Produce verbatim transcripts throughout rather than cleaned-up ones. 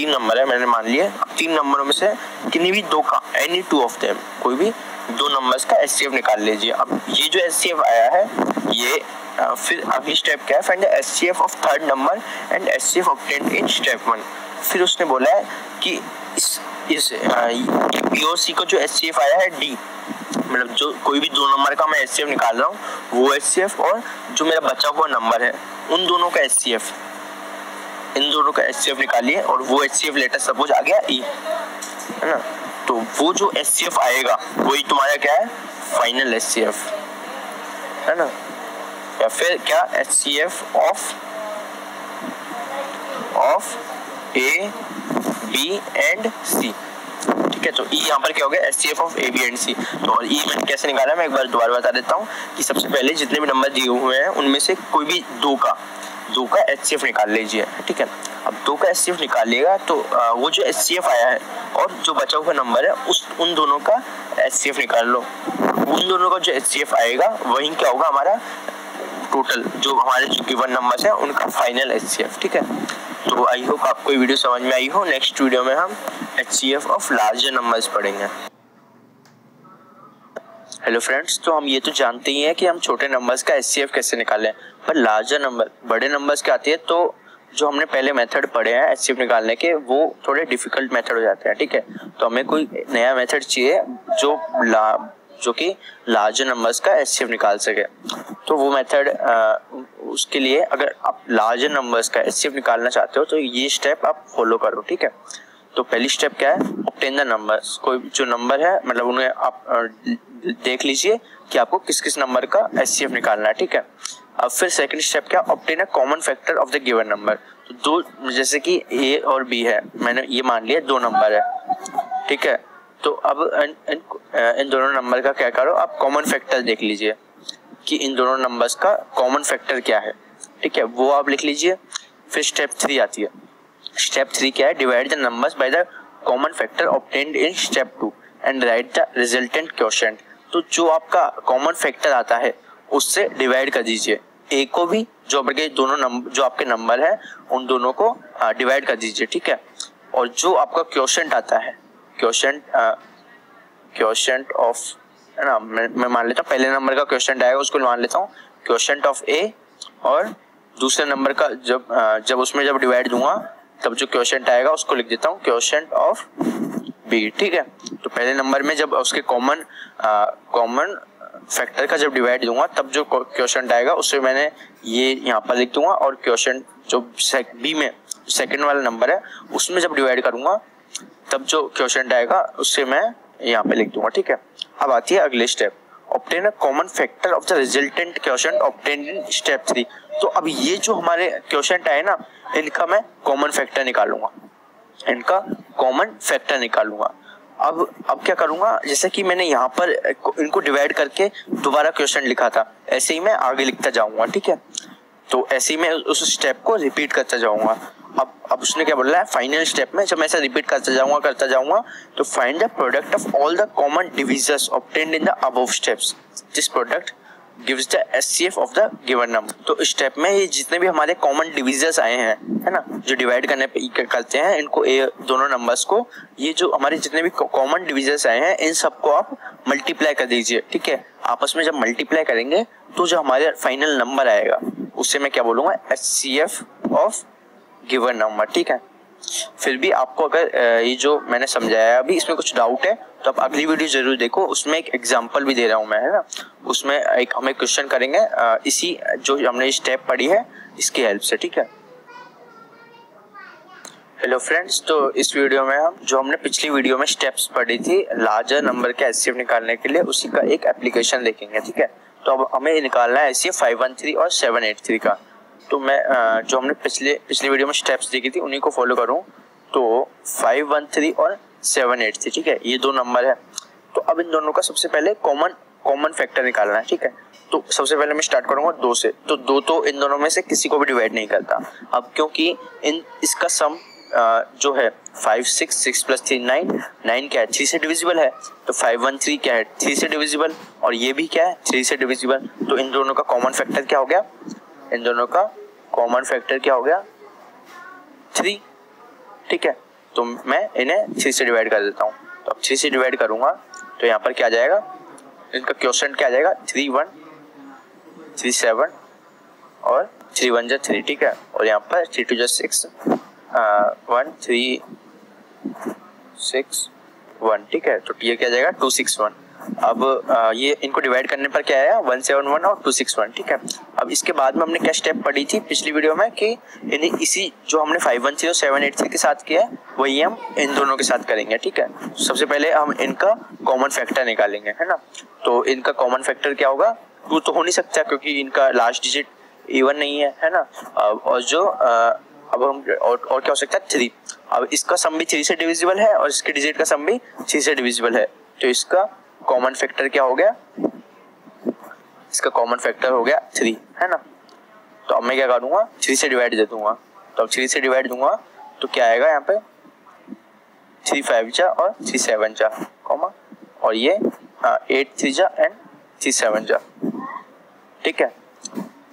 तीन नंबर है मैंने मान लिए। तीन नंबरों में से किन्हीं भी दो का, एनी टू ऑफ देम, कोई भी दो नंबर्स का एचसीएफ निकाल लीजिए। अब ये जो एचसीएफ आया है ये आ, फिर अगली स्टेप क्या है, find the HCF of third number and HCF obtained in step one. फिर उसने बोला है कि इस इस पीओसी को जो एचसीएफ आया है डी, मतलब जो कोई भी दो नंबर का मैं एचसीएफ निकाल रहा हूँ वो एचसीएफ और जो मेरा बचा हुआ नंबर है उन दोनों का एचसीएफ, इन दोनों का एचसीएफ निकालिए और वो एचसीएफ लेटर सपोज आ गया ई, है ना। तो वो जो एचसीएफ आएगा वही तुम्हारा क्या है, फाइनल एचसीएफ, है ना। या फिर क्या, HCF of of A B and C, ठीक है। तो ई यहाँ पर क्या हो गया, HCF of A B and C. तो और ई मैंने कैसे निकाला मैं एक बार दोबारा बता देता हूँ कि सबसे पहले जितने भी नंबर दिए हुए हैं उनमें से कोई भी दो का दो का एचसीएफ निकाल लीजिए, ठीक है। अब दो का एचसीएफ निकालिएगा तो आ, वो जो एचसीएफ आया है और जो बचा हुआ नंबर है उस उन दोनों का एचसीएफ निकाल लो। उन दोनों का जो एचसीएफ आएगा वही क्या होगा, हमारा टोटल जो हमारे जो गिवन नंबर्स हैं उनका फाइनल एचसीएफ, ठीक है। तो आई होप आपको ये वीडियो समझ में आई हो। नेक्स्ट वीडियो में हम एचसीएफ ऑफ लार्जर नंबर्स पढ़ेंगे। हेलो फ्रेंड्स, तो हम ये तो जानते ही हैं कि हम छोटे नंबर्स का एचसीएफ कैसे निकालें, पर लार्जर नंबर बड़े नंबर्स के आती है तो जो हमने पहले मेथड पढ़े हैं एचसीएफ निकालने के वो थोड़े डिफिकल्ट मेथड हो जाते हैं, ठीक है। तो हमें कोई नया मेथड चाहिए जो ला जो कि लार्जर नंबर्स का एचसीएफ निकाल सके। तो वो मेथड उसके लिए अगर आप लार्जर नंबर्स का एचसीएफ निकालना चाहते हो तो ये स्टेप आप फॉलो करो, ठीक है। तो पहली स्टेप क्या है, ऑब्टेन द नंबर्स। कोई जो नंबर है मतलब उन्हें आप देख लीजिए कि आपको किस किस नंबर का एचसीएफ निकालना है, ठीक है। अब फिर सेकंड स्टेप क्या, obtain a common factor of the given number. तो दो, जैसे कि ए और बी है, मैंने ये मान लिया दो नंबर है, ठीक है। तो अब इन, इन, इन दोनों नंबर का क्या करो, आप कॉमन फैक्टर देख लीजिए कि इन दोनों नंबर्स का कॉमन फैक्टर क्या है, ठीक है, वो आप लिख लीजिए। फिर स्टेप थ्री आती है। स्टेप थ्री क्या है, divide the numbers by the common factor obtained in step two and write the resultant quotient. तो जो आपका कॉमन फैक्टर आता है उससे डिवाइड कर दीजिए, ए को भी जो आपके दोनों नंबर जो आपके नंबर है उन दोनों को डिवाइड कर दीजिए, ठीक है। और जो आपका क्वोशेंट आता है, क्वोशेंट क्वोशेंट ऑफ, है ना, मैं, मैं मान लेता हूँ पहले नंबर का क्वोशेंट आएगा उसको मान लेता हूँ क्वोशेंट ऑफ ए, और दूसरे नंबर का जब जब उसमें जब डिवाइड दूंगा तब जो क्वोशेंट आएगा उसको लिख देता हूँ क्वोशेंट ऑफ बी, ठीक है। तो पहले नंबर में जब उसके कॉमन कॉमन फैक्टर का जब डिवाइड दूंगा तब जो क्वोशेंट आएगा उससे मैंने ये यहाँ पर लिख दूंगा, और क्वोशेंट जो बी में सेकंड वाला नंबर है उसमें जब डिवाइड करूंगा तब जो क्वोशेंट आएगा उससे मैं यहाँ पे लिख दूंगा, ठीक है। अब आती है अगले step, obtain a common factor of the resultant quotient obtained in step three. तो अब ये जो हमारे क्वोशेंट आए ना इनका मैं कॉमन फैक्टर निकालूंगा, इनका कॉमन फैक्टर निकालूंगा। अब अब क्या करूंगा, जैसे कि मैंने यहाँ पर इनको डिवाइड करके दोबारा क्वोशेंट लिखा था, ऐसे ही मैं आगे लिखता जाऊंगा, ठीक है। तो ऐसे ही मैं उस स्टेप को रिपीट करता जाऊंगा। अब अब उसने क्या बोला है, फाइनल स्टेप में जब मैं ऐसा रिपीट करता जाऊंगा करता जाऊंगा तो find the product of all the common divisors obtained in the above steps, this product gives the HCF of the given number. तो इस स्टेप में ये जितने भी हमारे कॉमन डिविजर्स आए हैं, है ना, जो डिवाइड करने पे करते हैं इनको, ए दोनों नंबर्स को, ये जो हमारे जितने भी कॉमन डिविजर्स आए हैं इन सबको आप मल्टीप्लाई कर दीजिए, ठीक है। आपस में जब मल्टीप्लाई करेंगे तो जो हमारे फाइनल नंबर आएगा उससे मैं क्या बोलूँगा, एचसीएफ ऑफ गिवन नंबर, ठीक है। फिर भी आपको अगर ये जो मैंने समझाया अभी इसमें कुछ डाउट है तो आप अगली वीडियो जरूर देखो, उसमें एक एग्जांपल भी दे रहा हूँ मैं, है ना। उसमें एक हमें क्वेश्चन करेंगे इसी जो हमने स्टेप पढ़ी है इसकी हेल्प से, ठीक है। हेलो फ्रेंड्स, तो इस वीडियो में हम जो हमने पिछली वीडियो में स्टेप्स पढ़ी थी लार्जर नंबर के एचसीएफ निकालने के लिए उसी का एक एप्लीकेशन देखेंगे, ठीक है। तो अब हमें निकालना है एचसीएफ फाइव वन थ्री और सेवन एट थ्री का। तो मैं जो हमने पिछले पिछले वीडियो में स्टेप्स देखी थी उन्हीं को फॉलो करूँ। तो फाइव वन थ्री और सेवन एट थ्री, ठीक है, ये दो नंबर है। तो अब इन दोनों का सबसे पहले कॉमन कॉमन फैक्टर निकालना है, ठीक है। तो सबसे पहले मैं स्टार्ट करूँगा दो से। तो दो तो इन दोनों में से किसी को भी डिवाइड नहीं करता। अब क्योंकि इन इसका सम जो है five six six plus three nine nine क्या है, थ्री से डिविजिबल है। तो फाइव वन थ्री क्या है, थ्री से डिविजिबल, और ये भी क्या है, थ्री से डिविजिबल। तो इन दोनों का कॉमन फैक्टर क्या हो गया, इन दोनों का कॉमन फैक्टर क्या हो गया, थ्री, ठीक है। तो मैं इन्हें थ्री से डिवाइड कर देता हूँ। तो अब थ्री से डिवाइड करूँगा तो यहाँ पर क्या आ जाएगा, इनका क्वोशंट क्या आ जाएगा, थ्री वन थ्री सेवन और थ्री वन जो थ्री, ठीक है। और यहाँ पर थ्री टू जो six, one three six one, ठीक है। तो ये क्या आ जाएगा टू सिक्स वन। अब आ, ये इनको डिवाइड करने पर क्या आया, वन सेवन वन और टू सिक्स वन, ठीक है। अब इसके बाद में हमने क्या स्टेप पढ़ी थी पिछली वीडियो में कि यानी इसी जो हमने five one zero seven eight three के साथ किया है वही हम इन दोनों के साथ करेंगे, ठीक है। सबसे पहले हम इनका कॉमन फैक्टर निकालेंगे, है ना। तो इनका कॉमन फैक्टर क्या होगा, टू तो हो नहीं सकता क्योंकि इनका लास्ट डिजिट इवन नहीं है, है ना। और जो आ, अब हम और, और क्या हो सकता है, थ्री। अब इसका सम भी थ्री से डिविजिबल है और इसके डिजिट का सम भी थ्री से डिविजिबल है, तो इसका कॉमन फैक्टर क्या हो गया, इसका कॉमन फैक्टर हो गया थ्री, है ना। तो अब मैं क्या करूँगा, थ्री से डिवाइड दे दूंगा। तो अब थ्री से डिवाइड दूंगा तो क्या आएगा यहाँ पे, थ्री फाइव जा और थ्री सेवन जा, कॉमा और ये आ, एट थ्री जा एंड थ्री सेवन जा, ठीक है।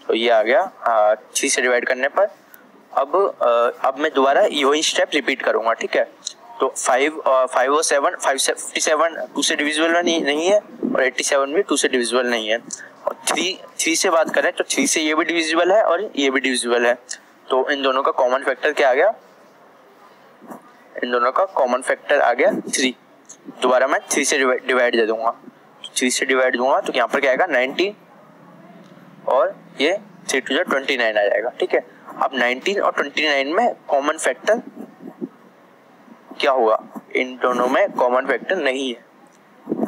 तो ये आ गया आ, थ्री से डिवाइड करने पर। अब आ, अब मैं दोबारा यही स्टेप रिपीट करूँगा, ठीक है। तो फाइव फाइव और सेवन, फाइव से फिफ्टी सेवन टू से डिविजिबल नहीं, नहीं है और एट्टी सेवन भी टू से डिविजिबल नहीं है। और थ्री थ्री से बात करें तो थ्री से ये भी डिविजिबल है और ये भी डिविजिबल है, तो इन दोनों का कॉमन फैक्टर क्या आ गया, इन दोनों का कॉमन फैक्टर आ गया थ्री। दोबारा मैं थ्री से डिवाइड दे दूंगा, थ्री से डिवाइड दूंगा तो यहाँ पर क्या आएगा, नाइनटीन और ये थ्री टू जो ट्वेंटी नाइन आ जाएगा, ठीक है। अब नाइनटीन और ट्वेंटी नाइन में कॉमन फैक्टर क्या हुआ, इन दोनों में कॉमन फैक्टर नहीं है,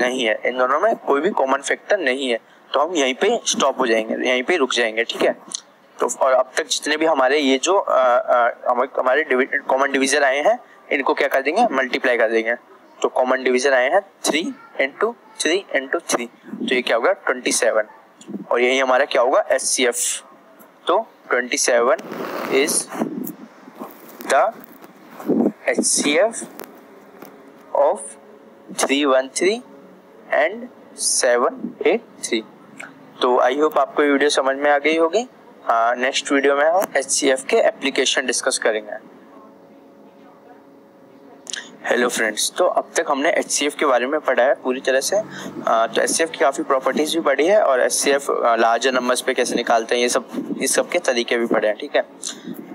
नहीं है इन दोनों में कोई भी कॉमन फैक्टर नहीं है। तो हम यहीं पे स्टॉप हो जाएंगे, यहीं पे रुक जाएंगे, ठीक है। तो और अब तक जितने भी हमारे ये जो आ, आ, हमारे कॉमन डिवीजन आए हैं इनको क्या कर देंगे, मल्टीप्लाई कर देंगे। तो कॉमन डिवीजन आए हैं three into three into three, तो ये क्या होगा ट्वेंटी सेवन और यही हमारा क्या होगा, एच सी एफ। तो twenty seven is the H C F of three one three and seven eight three। तो आई होप आपको ये वीडियो समझ में आ गई होगी। हाँ, नेक्स्ट वीडियो में हम H C F के एप्लीकेशन डिस्कस करेंगे। हेलो फ्रेंड्स, तो अब तक हमने H C F के बारे में पढ़ा है पूरी तरह से। आ, तो H C F की काफ़ी प्रॉपर्टीज़ भी पढ़ी है और H C F larger numbers पे कैसे निकालते हैं ये सब, इस सब के तरीके भी पढ़े हैं, ठीक है।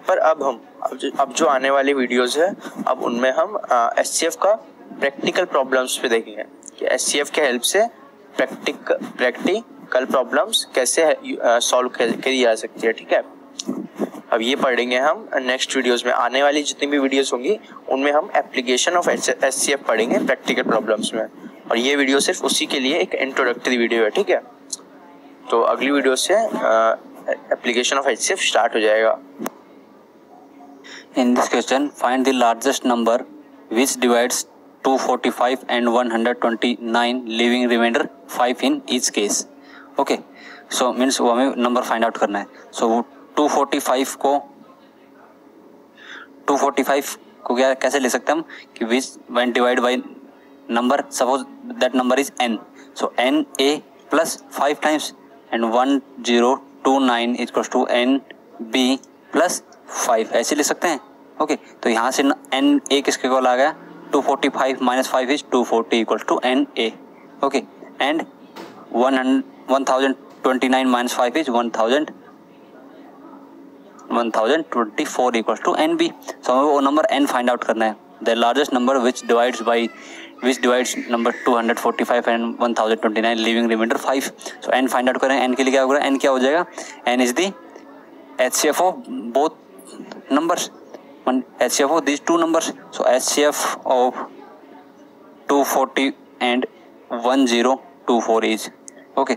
पर अब हम अब जो, अब जो आने वाली वीडियोस है अब उनमें हम H C F का प्रैक्टिकल प्रॉब्लम्स पे देखेंगे कि H C F के हेल्प से प्रैक्टिक प्रैक्टिकल प्रॉब्लम्स कैसे सॉल्व करी जा सकती है, ठीक है। अब ये पढ़ेंगे हम नेक्स्ट वीडियोस में, आने वाली जितनी भी वीडियोस होंगी उनमें हम application of H C F पढ़ेंगे प्रैक्टिकल प्रॉब्लम्स में। और ये वीडियो सिर्फ उसी के लिए एक इंट्रोडक्टरी वीडियो है, ठीक है। तो अगली वीडियो से application of H C F start हो जाएगा। In this question find the largest number which divides two forty five and one hundred twenty nine leaving remainder five in each case. Okay, so means वो हमें number find out करना है। So so, वो two forty five को two forty five को क्या कैसे ले सकते हैं हम कि which one divide by number, suppose that number is n, so n a plus five times and one zero two nine is equals to n b plus five, ऐसे ले सकते हैं। ओके okay, तो यहाँ से n a किसके equal आ गया, two forty five minus five is two forty equals to n a। Okay, and one thousand twenty nine minus five is one thousand one thousand twenty four equals to N B. So हमें वो number n find out करना है। The largest number which divides by which divides number two forty five and one thousand twenty nine leaving remainder five. So n find out करें, n के लिए क्या होगा, n क्या हो जाएगा, n is the H C F of both numbers, H C F of this two numbers. So H C F of two forty and one thousand twenty four is. Okay,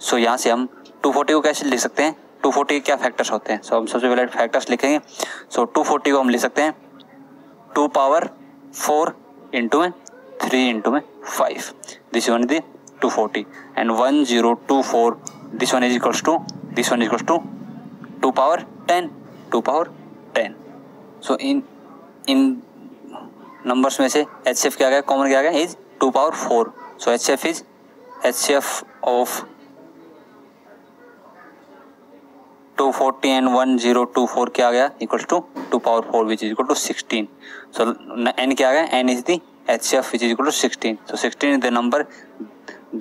so यहाँ से हम to forty को कैसे लिख सकते हैं, to forty के क्या फैक्टर्स होते हैं। सो so, हम सबसे पहले फैक्टर्स लिखेंगे। सो so, टू फोर्टी को हम लिख सकते हैं टू पावर फोर इंटू में थ्री इंटू में five, this one is two forty and one thousand twenty four, this one is equals to this one is equals to two power ten, two power ten. So in in numbers में से H C F क्या गया, common क्या गया, is two power four. So H C F is H C F of two forty and one thousand twenty four क्या आ गया equals to two power four which is equal to sixteen. So N क्या आ गया, N is the H C F which is equal to sixteen. So sixteen is the number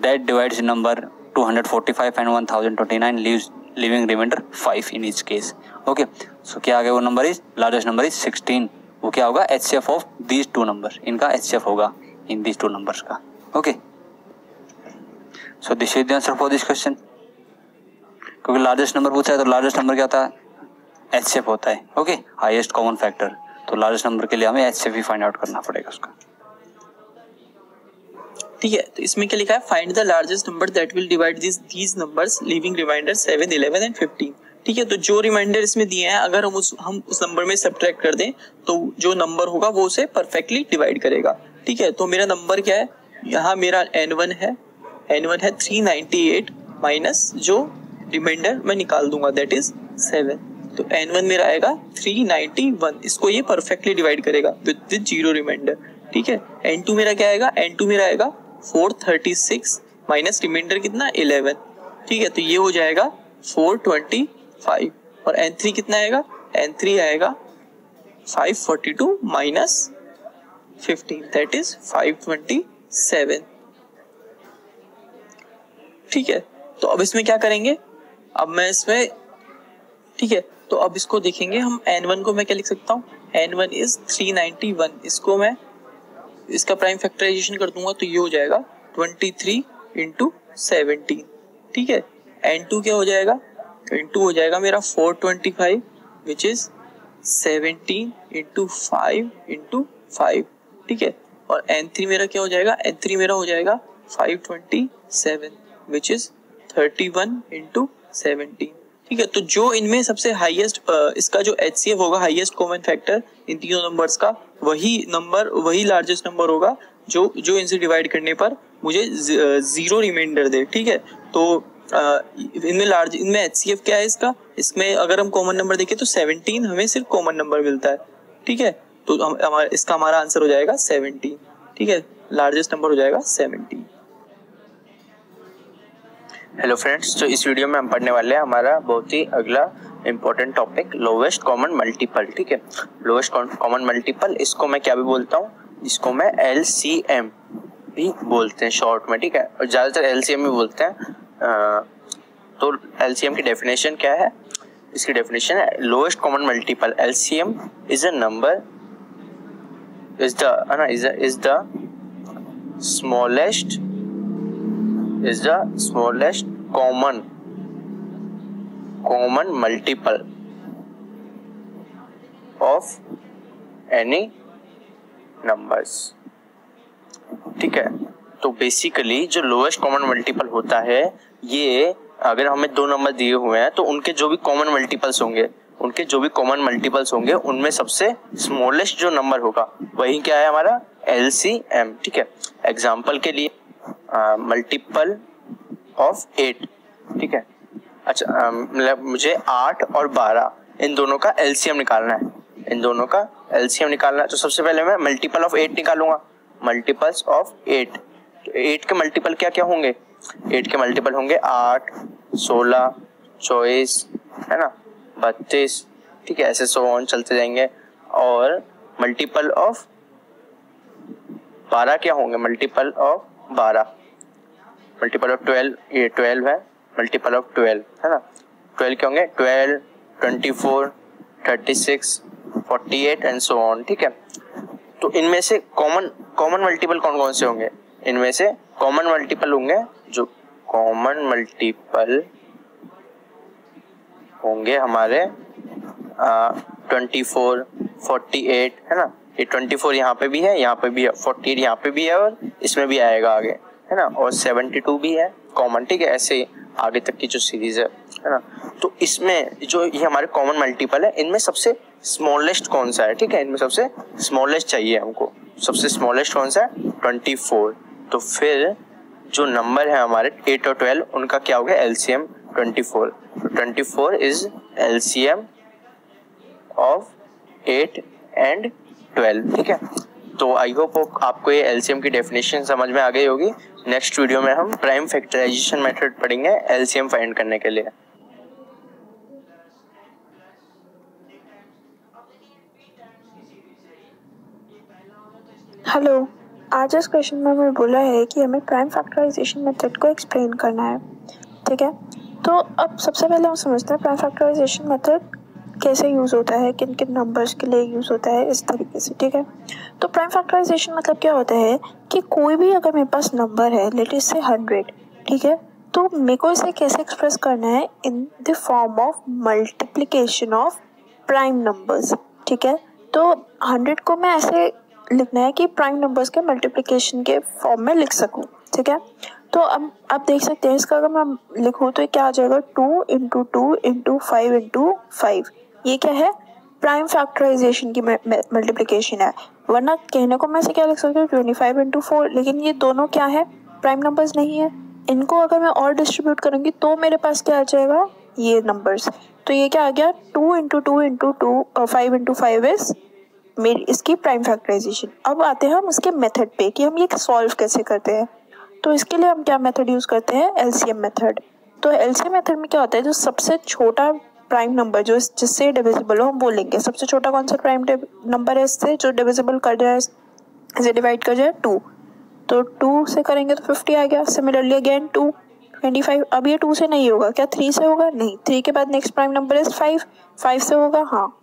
that divides number two forty five and one thousand twenty nine leaves living remainder five in each case. Okay so क्या आ गया वो number is largest number is sixteen. वो क्या होगा H C F of these two number, इनका H C F होगा in these two numbers का. Okay so this is the answer for this question. क्योंकि लार्जेस्ट नंबर पूछा है तो लार्जेस्ट नंबर क्या होता है, एच सी एफ होता है. ओके हाईएस्ट कॉमन फैक्टर, तो लार्जेस्ट नंबर के लिए हमें एच सी एफ ही फाइंड आउट करना पड़ेगा उसका. ठीक है, तो इसमें क्या लिखा है, find the largest number that will divide this these numbers living remainder seven eleven and fifteen. ठीक है, तो जो रिमाइंडर इसमें दिए हैं अगर हम उस हम उस नंबर में सब्ट्रैक्ट कर दें तो जो नंबर होगा वो उसे परफेक्टली डिवाइड करेगा. ठीक है, तो मेरा नंबर क्या है, यहाँ मेरा एन वन है, एन वन है थ्री नाइन्टी एट माइनस जो रिमाइंडर मैं निकाल दूंगा दैट इज सेवन. तो एन वन मेरा आएगा थ्री नाइन्टी वन, इसको ये परफेक्टली डिवाइड करेगा विद जीरो रिमाइंडर. ठीक है, एन टू मेरा क्या आएगा, एन टू मेरा आएगा four thirty six minus remainder कितना इलेवन. ठीक है, तो ये हो जाएगा फोर ट्वेंटी फाइव. और एन थ्री कितना आएगा, एन थ्री आएगा five forty two minus fifteen that is five twenty seven. ठीक है, तो अब इसमें क्या करेंगे, अब मैं इसमें ठीक है तो अब इसको देखेंगे हम. एन वन को मैं क्या लिख सकता हूँ, N one is three ninety one, इसको मैं इसका प्राइम फैक्टराइजेशन कर दूंगा तो ये हो जाएगा ट्वेंटी थ्री इंटू सेवनटीन. ठीक है, एन टू क्या हो जाएगा, एन टू हो जाएगा मेरा four twenty five which is seventeen into five into five. ठीक है, और एन थ्री मेरा क्या हो जाएगा, एन थ्री मेरा हो जाएगा five twenty seven which is thirty one into seventeen. ठीक है, तो जो इनमें सबसे हाईएस्ट इसका जो एच सी एफ होगा, हाईएस्ट कॉमन फैक्टर इन तीनों नंबर्स का, वही नंबर वही लार्जेस्ट नंबर होगा जो जो इनसे डिवाइड करने पर मुझे जीरो रिमाइंडर दे. ठीक है, तो इनमें लार्ज इनमें एच सी एफ क्या है इसका, इसमें अगर हम कॉमन नंबर देखें तो सेवनटीन हमें सिर्फ कॉमन नंबर मिलता है. ठीक है, तो हम हमारा इसका हमारा आंसर हो जाएगा सेवनटीन. ठीक है, लार्जेस्ट नंबर हो जाएगा सेवनटीन. हेलो फ्रेंड्स, तो इस वीडियो में हम पढ़ने वाले हैं हमारा बहुत ही अगला important topic lowest common multiple. ठीक है, लोवेस्ट कॉमन मल्टीपल इसको मैं क्या भी बोलता हूँ, इसको मैं एल सी एम भी बोलते हैं शॉर्ट में. ठीक है, और ज़्यादातर एल सी एम भी बोलते हैं. आ, तो एल सी एम की डेफिनेशन क्या है, इसकी डेफिनेशन है lowest common multiple L C M is a number is the है ना is is the smallest is the smallest common common multiple of any numbers. ठीक है, तो बेसिकली जो lowest common multiple होता है, ये अगर हमें दो नंबर दिए हुए हैं तो उनके जो भी common multiples होंगे उनके जो भी common multiples होंगे उनमें सबसे smallest जो नंबर होगा वही क्या है हमारा एल सी एम. ठीक है, एग्जाम्पल के लिए मल्टीपल ऑफ एट. ठीक है, अच्छा मतलब uh, मुझे आठ और बारह इन दोनों का एलसीएम निकालना है, इन दोनों का एलसीएम निकालना है. तो सबसे पहले मैं मल्टीपल ऑफ एट निकालूंगा, मल्टीपल्स ऑफ एट. तो एट के मल्टीपल क्या क्या होंगे, एट के मल्टीपल होंगे आठ, सोलह, चौबीस, है ना, बत्तीस. ठीक है, ऐसे सो ऑन चलते जाएंगे. और मल्टीपल ऑफ बारह क्या होंगे, मल्टीपल ऑफ बारह, मल्टीपल ऑफ ट्वेल्व, ये ट्वेल्व है, मल्टीपल ऑफ ट्वेल्व है ना, ट्वेल्व क्या होंगे, twelve, twenty four, thirty six, forty eight and so on. ठीक है, तो इनमें से कॉमन कॉमन मल्टीपल कौन कौन से होंगे, इनमें से कॉमन मल्टीपल होंगे जो कॉमन मल्टीपल होंगे हमारे ट्वेंटी फोर, फोर्टी एट है ना, ये ट्वेंटी फोर यहाँ पे भी है, यहाँ पे भी है, फोर्टी एट यहाँ पे भी है और इसमें भी आएगा आगे, है ना, और सेवनटी टू भी है कॉमन. ठीक है, ऐसे आगे तक की जो सीरीज है, है ना. तो इसमें जो ये हमारे कॉमन मल्टीपल है इनमें सबसे स्मॉलेस्ट कौन सा है. ठीक है, इनमें सबसे स्मॉलेस्ट चाहिए हमको, सबसे स्मॉलेस्ट कौन सा है, ट्वेंटी फोर. तो फिर जो नंबर है हमारे एट और ट्वेल्व उनका क्या हो गया, L C M twenty four. Twenty four is L C M of eight and twelve. ठीक है, तो आई होप आपको ये एलसीएम की डेफिनेशन समझ में आ गई होगी. नेक्स्ट वीडियो में हम प्राइम फैक्टराइजेशन मेथड पढ़ेंगे एलसीएम फाइंड करने के लिए. हेलो, आज इस क्वेश्चन में हमें बोला है कि हमें प्राइम फैक्टराइजेशन मेथड को एक्सप्लेन करना है। ठीक है, तो अब सबसे पहले हम समझते हैं प्राइम फैक्टराइजेशन मेथड कैसे यूज़ होता है, किन किन नंबर्स के लिए यूज़ होता है, इस तरीके से। ठीक है, तो प्राइम फैक्टराइजेशन मतलब क्या होता है कि कोई भी अगर मेरे पास नंबर है, लेट अस से हंड्रेड, ठीक है, तो मेरे को इसे कैसे एक्सप्रेस करना है in the form of multiplication of prime numbers. ठीक है, तो हंड्रेड को मैं ऐसे लिखना है कि प्राइम नंबर्स के मल्टीप्लिकेशन के फॉर्म में लिख सकूँ। ठीक है, तो अब आप देख सकते हैं इसका अगर मैं लिखूँ तो क्या आ जाएगा, two into two into five into five. ये क्या है, प्राइम फैक्टराइजेशन की मल्टीप्लिकेशन है, वरना कहने को मैं इसे क्या लिख सकती हूँ, ट्वेंटी फाइव इंटू फोर, लेकिन ये दोनों क्या है, प्राइम नंबर्स नहीं है। इनको अगर मैं और डिस्ट्रीब्यूट करूँगी तो मेरे पास क्या आ जाएगा, ये नंबर्स। तो ये क्या आ गया, two into two into two five into five is मेरी इसकी प्राइम फैक्टराइजेशन। अब आते हैं हम इसके मेथड पे कि हम ये सॉल्व कैसे करते हैं। तो इसके लिए हम क्या मेथड यूज़ करते हैं, एलसीएम मेथड। तो एलसीएम मेथड में क्या होता है, जो सबसे छोटा प्राइम नंबर जो जिससे डिविजिबल हो हम बोलेंगे। सबसे छोटा कौन सा प्राइम नंबर है इससे जो डिविजिबल कर जाए, इसे डिवाइड कर जाए टू, तो टू से करेंगे तो फिफ्टी आ गया। Similarly again two, twenty five. अब ये टू से नहीं होगा, क्या थ्री से होगा, नहीं। थ्री के बाद next prime number is five, five से होगा, हाँ।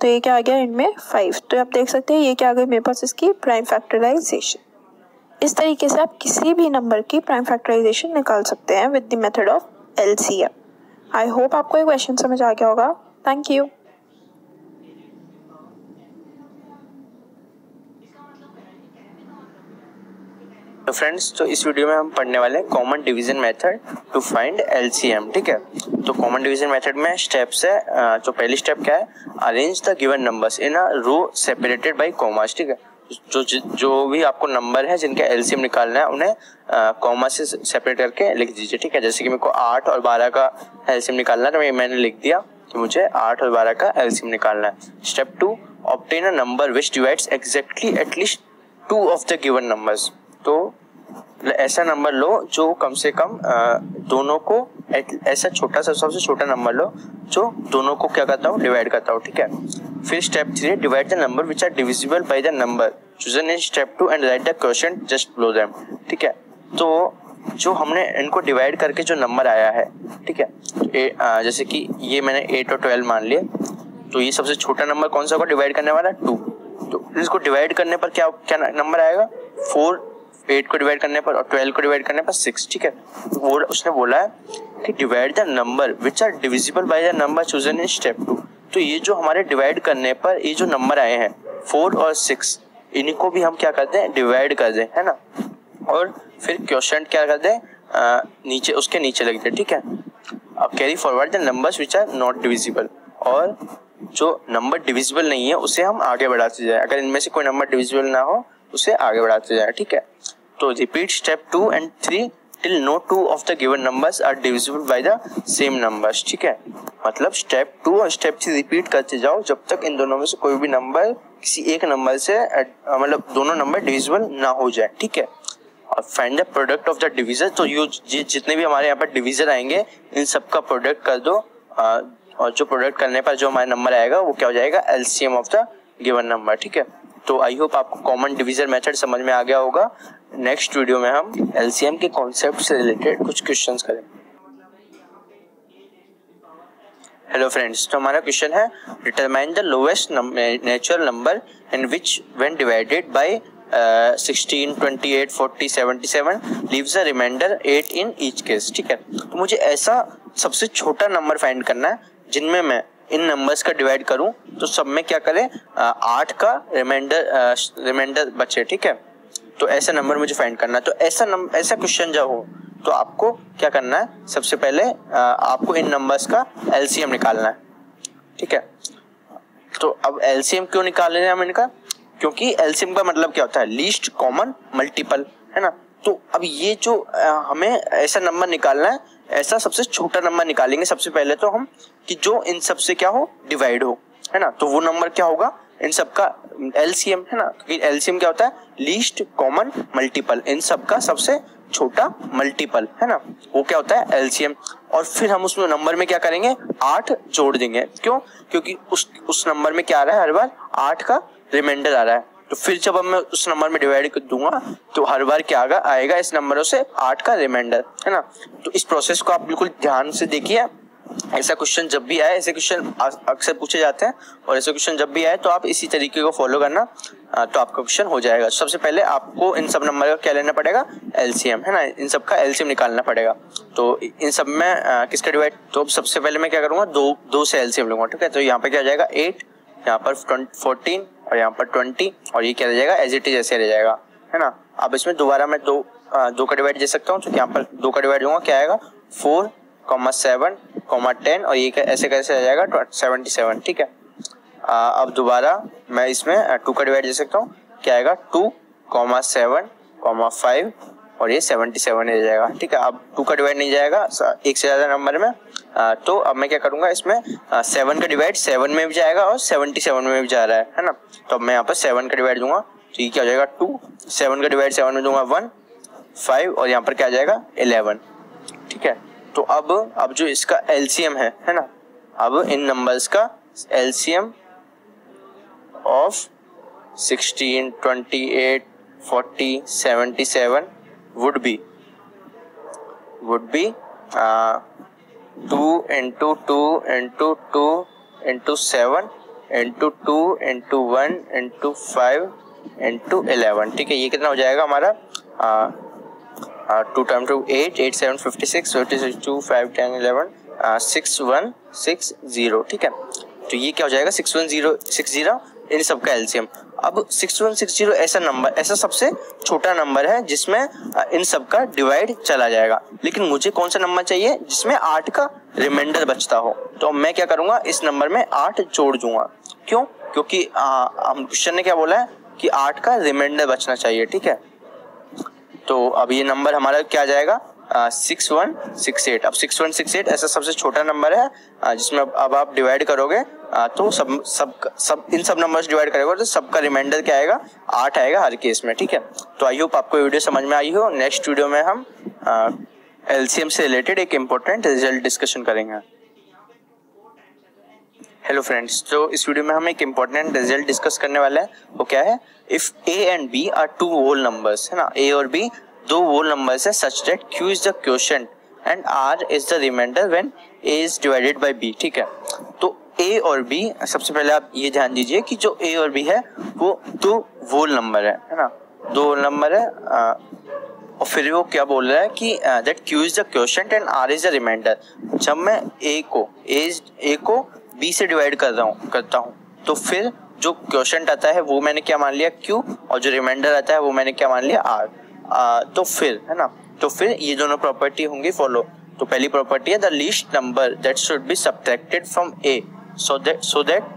तो ये क्या आ गया, इनमें फाइव। तो आप देख सकते हैं ये क्या आ गया मेरे पास, इसकी प्राइम फैक्टराइजेशन। इस तरीके से आप किसी भी नंबर की प्राइम फैक्टराइजेशन निकाल सकते हैं with the method of LCM. I hope आपको ये क्वेश्चन समझ आ गया होगा। Thank you. तो फ्रेंड्स, तो इस वीडियो में हम पढ़ने वाले हैं common division method to find LCM. ठीक है, तो कॉमन डिवीजन मेथड में स्टेप्स है। तो पहली स्टेप क्या है, arrange the given numbers in a row separated by commas. ठीक है, जो जो भी आपको नंबर है जिनका एलसीएम निकालना है उन्हें कॉमा से सेपरेट करके लिख दीजिए। ठीक है, जैसे कि मेरे को आठ और बारह का एलसीएम निकालना है, तो मैंने लिख दिया कि मुझे आठ और बारह का एलसीएम निकालना है। Step two, obtain a number which divides exactly at least two of the given numbers. तो ऐसा नंबर लो जो कम से कम आ, दोनों को ऐसा छोटा सा सबसे छोटा नंबर लो जो दोनों को क्या करता हूँ, डिवाइड करता हूँ। ठीक है, फिर step three, divide the number which are divisible by the number chosen in step two and write the quotient just below them. ठीक है, तो जो हमने इनको डिवाइड करके जो नंबर आया है, ठीक है, ए, आ, जैसे कि ये मैंने एट और ट्वेल्व मान लिए, तो ये सबसे छोटा नंबर कौन सा होगा डिवाइड करने वाला, टू। तो इसको डिवाइड करने पर क्या क्या नंबर आएगा, फोर। एट को डिवाइड करने पर और ट्वेल्व को डिवाइड करने पर सिक्स। ठीक है, वो उसने बोला है कि divide the number which are divisible by the number chosen in step two. तो ये जो हमारे डिवाइड करने पर ये जो नंबर आए हैं फोर और सिक्स, इनको भी हम क्या करते हैं, डिवाइड कर दें, है ना। और फिर क्वोशिएंट क्या कर दें, आ, नीचे उसके नीचे लग दें। ठीक है, अब carry forward the numbers which are not divisible, और जो नंबर डिविजिबल नहीं है उसे हम आगे बढ़ाते जाए। अगर इनमें से कोई नंबर डिविजिबल ना हो उसे आगे बढ़ाते जाए। ठीक है, तो repeat step two and three till no two of the given numbers are divisible by the same numbers. ठीक है, मतलब स्टेप टू और स्टेप थ्री रिपीट करते जाओ जब तक इन दोनों में से कोई भी नंबर किसी एक नंबर से मतलब दोनों नंबर डिविजिबल ना हो जाए। ठीक है, और find the product of the division. तो यू जितने भी हमारे यहाँ पर डिविजन आएंगे इन सब का प्रोडक्ट कर दो, आ, और जो प्रोडक्ट करने पर जो हमारा नंबर आएगा वो क्या हो जाएगा, LCM of the given number. ठीक है, तो आई होप आपको कॉमन डिवीजन मेथड समझ में आ गया होगा। नेक्स्ट वीडियो में हम एलसीएम के कॉन्सेप्ट से रिलेटेड कुछ क्वेश्चंस करेंगे। हेलो फ्रेंड्स, तो हमारा क्वेश्चन है determine the lowest natural number in which when divided by sixteen, twenty eight, forty, seventy seven leaves a remainder eight in each case. ठीक है, तो मुझे ऐसा सबसे छोटा नंबर फाइंड करना है जिनमें मैं इन नंबर्स का डिवाइड करूं तो सब में क्या करें, आठ का रिमाइंडर रिमाइंडर बचे। ठीक है, तो ऐसा नंबर मुझे फाइंड करना है। तो ऐसा नंबर ऐसा क्वेश्चन जब हो तो आपको क्या करना है, सबसे पहले आ, आपको इन नंबर्स का एलसीएम निकालना है। ठीक है, तो अब एलसीएम क्यों निकाल रहे हैं हम इनका, क्योंकि एलसीएम का मतलब क्या होता है, लीस्ट कॉमन मल्टीपल, है ना। तो अब ये जो आ, हमें ऐसा नंबर निकालना है, ऐसा सबसे छोटा नंबर निकालेंगे सबसे पहले तो हम, कि जो इन सब से क्या हो, डिवाइड हो, है ना। तो वो नंबर क्या होगा, इन सब का एलसीएम, है ना, क्योंकि एलसीएम क्या होता है, लीस्ट कॉमन मल्टीपल, इन सब का सबसे छोटा मल्टीपल, है ना, वो क्या होता है एलसीएम। और फिर हम उसमें नंबर में क्या करेंगे, आठ जोड़ देंगे। क्यों, क्योंकि उस उस नंबर में क्या आ रहा है, हर बार आठ का रिमाइंडर आ रहा है। तो फिर जब मैं उस नंबर में डिवाइड कर दूंगा तो हर बार क्या आएगा आएगा इस नंबरों से आठ का रिमाइंडर, है ना। तो इस प्रोसेस को आप बिल्कुल ध्यान से देखिए। ऐसा क्वेश्चन जब भी आए, ऐसे क्वेश्चन अक्सर पूछे जाते हैं और ऐसे क्वेश्चन जब भी आए तो आप इसी तरीके को फॉलो करना, तो आपका क्वेश्चन हो जाएगा। सबसे पहले आपको इन सब नंबर का क्या लेना पड़ेगा, एलसीएम, है ना, इन सब का एलसीएम निकालना पड़ेगा। तो इन सब में किसका डिवाइड, तो सबसे पहले मैं क्या करूँगा, दो दो से एलसीएम लूँगा, ठीक है। तो यहाँ पर क्या जाएगा एट, यहाँ पर फोर्टीन और यहाँ पर ट्वेंटी, और ये क्या रह जाएगा एज इट इज ऐसे रह जाएगा, है ना। अब इसमें दोबारा मैं दो आ, दो का डिवाइड दे सकता हूँ, तो यहाँ पर दो का डिवाइड दूंगा, क्या आएगा four comma seven comma ten और ये ऐसे कैसे रह जाएगा सेवेंटी सेवन, ठीक है। आ, अब दोबारा मैं इसमें टू का डिवाइड दे सकता हूँ, क्या आएगा two comma seven comma five और ये सेवेंटी सेवन रह जाएगा, ठीक है। अब टू का डिवाइड नहीं जाएगा एक से ज़्यादा नंबर में, आ, तो अब मैं क्या करूँगा, इसमें आ, सेवन का डिवाइड सेवन में भी जाएगा और सेवेंटी सेवन में भी जा रहा है है ना। तो अब मैं यहाँ पर सेवन का डिवाइड दूंगा, तो ये क्या हो जाएगा टू, सेवन का डिवाइड सेवन में दूंगा वन, फाइव और यहाँ पर क्या आ जाएगा इलेवन, ठीक है। तो अब अब जो इसका एलसीएम है, है ना, अब इन नंबर्स का LCM of sixteen twenty eight forty seventy seven would be would be uh, two into two into two into seven into two into one into five into eleven, ठीक है। ये कितना हो जाएगा हमारा uh, uh, two times two eight eight seven fifty six fifty six two five ten eleven uh, six one six zero, ठीक है। तो ये क्या हो जाएगा six one zero six zero इन सब का एलसीएम। अब सिक्सटी वन सिक्सटी ऐसा नंबर, ऐसा सबसे छोटा नंबर है जिसमें इन सब का डिवाइड चला जाएगा, लेकिन मुझे कौन सा नंबर चाहिए जिसमें आठ का रिमाइंडर बचता हो। तो मैं क्या करूँगा, इस नंबर में आठ जोड़ दूंगा, क्यों, क्योंकि हम क्वेश्चन ने क्या बोला है कि आठ का रिमाइंडर बचना चाहिए, ठीक है। तो अब ये नंबर हमारा क्या जाएगा सिक्स वन सिक्स एट। अब सिक्स वन सिक्स एट ऐसा सबसे छोटा नंबर है uh, जिसमें अब, अब आप डिवाइड करोगे uh, तो सब सब सब इन सब नंबर से डिवाइड करोगे तो सबका रिमाइंडर क्या आएगा, आठ आएगा हर केस में, ठीक है। तो आई होप आपको वीडियो समझ में आई हो। नेक्स्ट वीडियो में हम एलसीएम uh, से रिलेटेड एक इम्पोर्टेंट रिजल्ट डिस्कशन करेंगे। हेलो फ्रेंड्स, तो इस वीडियो में हम एक इम्पॉर्टेंट रिजल्ट डिस्कस करने वाले हैं, वो क्या है, if A and B are two whole numbers, है ना, ए और बी दो होल नंबर्स है, such that Q is the quotient and R is the remainder when A is divided by B, ठीक है। तो A और B, सबसे पहले आप ये ध्यान दीजिए कि जो A और B है वो दो होल नंबर है, है ना, दो होल नंबर है, आ, और फिर वो क्या बोल रहा है कि that Q is the quotient and R is the remainder. जब मैं A को A, A को B से डिवाइड कर रहा हूँ करता हूँ तो फिर जो क्वोशंट आता है वो मैंने क्या मान लिया Q और जो रिमाइंडर आता है वो मैंने क्या मान लिया R। आ, तो फिर है ना, तो फिर ये दोनों प्रॉपर्टी होंगी फॉलो। तो पहली प्रॉपर्टी है the least number that should be subtracted from A so that so that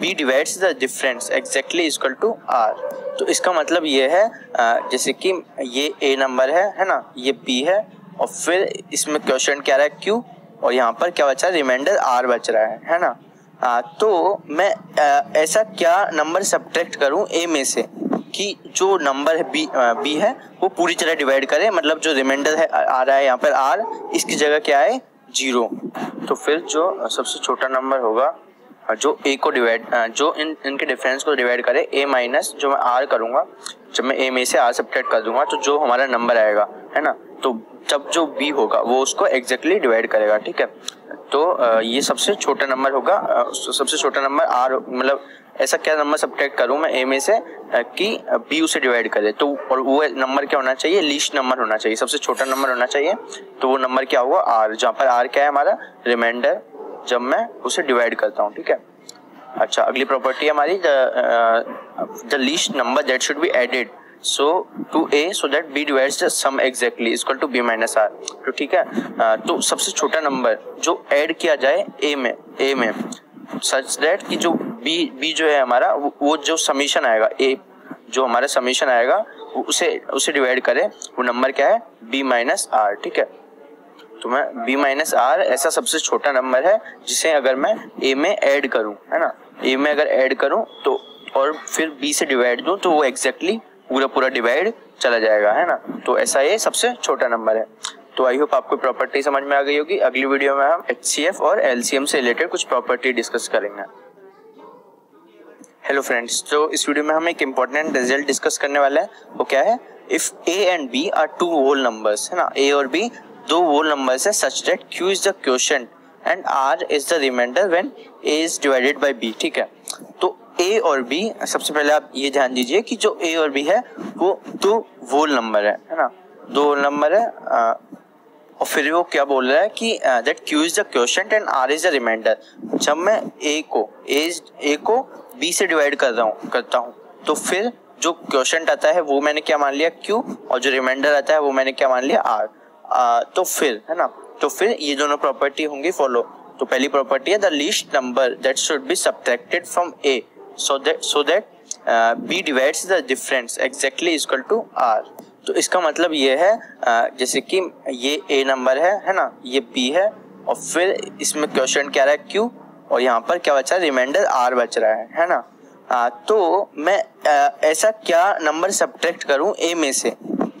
B divides the difference exactly equal to R. तो इसका मतलब ये है uh, जैसे कि ये ए नंबर है, है ना, ये पी है और फिर इसमें क्वोशंट क्या रहा है क्यू और यहाँ पर क्या बचा रिमाइंडर आर बच रहा है, है ना। आ, तो मैं आ, ऐसा क्या नंबर सब्ट्रैक्ट करूँ ए में से कि जो नंबर है बी आ, बी है वो पूरी तरह डिवाइड करे, मतलब जो रिमाइंडर है आ रहा है यहाँ पर आर, इसकी जगह क्या है जीरो। तो फिर जो सबसे छोटा नंबर होगा जो ए को डिवाइड जो इन इनके डिफरेंस को डिवाइड करे ए माइनस जो मैं आर करूँगा, जब मैं ए में से आर सब्ट्रैक्ट कर दूंगा तो जो हमारा नंबर आएगा, है ना, तो जब जो बी होगा वो उसको एग्जैक्टली डिवाइड करेगा, ठीक है। तो ये सबसे छोटा नंबर होगा, सबसे छोटा नंबर आर, मतलब ऐसा क्या नंबर सब्ट्रैक्ट करूँ मैं ए में से कि बी उसे डिवाइड करे, तो और वो नंबर क्या होना चाहिए लीस्ट नंबर होना चाहिए, सबसे छोटा नंबर होना चाहिए। तो वो नंबर क्या होगा आर, जहाँ पर आर क्या है हमारा रिमाइंडर जब मैं उसे डिवाइड करता हूँ, ठीक है। अच्छा, अगली प्रॉपर्टी है हमारी the least number that should be added so to A so that B divides the sum exactly equal to B minus R. तो ठीक है, आ, तो सबसे छोटा नंबर जो ऐड किया जाए ए में ए में सच दैट कि जो बी बी जो है हमारा वो, वो जो समीशन आएगा ए जो हमारा समीशन आएगा वो उसे उसे डिवाइड करे, वो नंबर क्या है बी माइनस आर, ठीक है। तो मैं b माइनस आर ऐसा सबसे छोटा नंबर है जिसे अगर मैं a में ऐड करूं, है ना, a में अगर ऐड करूं तो और फिर b से डिवाइड दूं तो वो एग्जैक्टली पूरा पूरा डिवाइड चला जाएगा, है ना। तो ऐसा ये सबसे छोटा नंबर है। तो आई होप आपको प्रॉपर्टी समझ में आ गई होगी। अगली वीडियो में हम एच सी एफ और एलसीएम से रिलेटेड कुछ प्रॉपर्टी डिस्कस करेंगे। हेलो फ्रेंड्स, तो इस वीडियो में हम एक इम्पोर्टेंट रिजल्ट डिस्कस करने वाला है। वो क्या है? If A and B are two whole numbers, है ना, ए और बी दो होल नंबर्स है, such that Q is the quotient and R is the remainder when A is divided by B. ठीक है, तो ए और बी, सबसे पहले आप ये ध्यान दीजिए कि जो ए और बी है वो दो होल नंबर है, है ना, दो होल नंबर है। आ, और फिर वो क्या बोल रहा है कि that Q is the quotient and R is the remainder. जब मैं ए को ए ए को बी से डिवाइड कर रहा हूँ करता हूँ तो फिर जो क्वोशंट आता है वो मैंने क्या मान लिया, क्यू, और जो रिमाइंडर आता है वो मैंने क्या मान लिया, आर। आ, तो फिर है ना, तो फिर ये दोनों प्रॉपर्टी होंगी फॉलो। तो पहली प्रॉपर्टी है the least number that should be subtracted from A so that so that B divides the difference exactly equal to R. तो इसका मतलब ये है uh, जैसे कि ये ए नंबर है, है ना, ये बी है, और फिर इसमें क्वोशंट क्या रहा है, क्यू, और यहाँ पर क्या बचा है, रिमाइंडर आर बच रहा है, है ना। आ, तो मैं आ, ऐसा क्या नंबर सब्ट्रैक्ट करूँ ए में से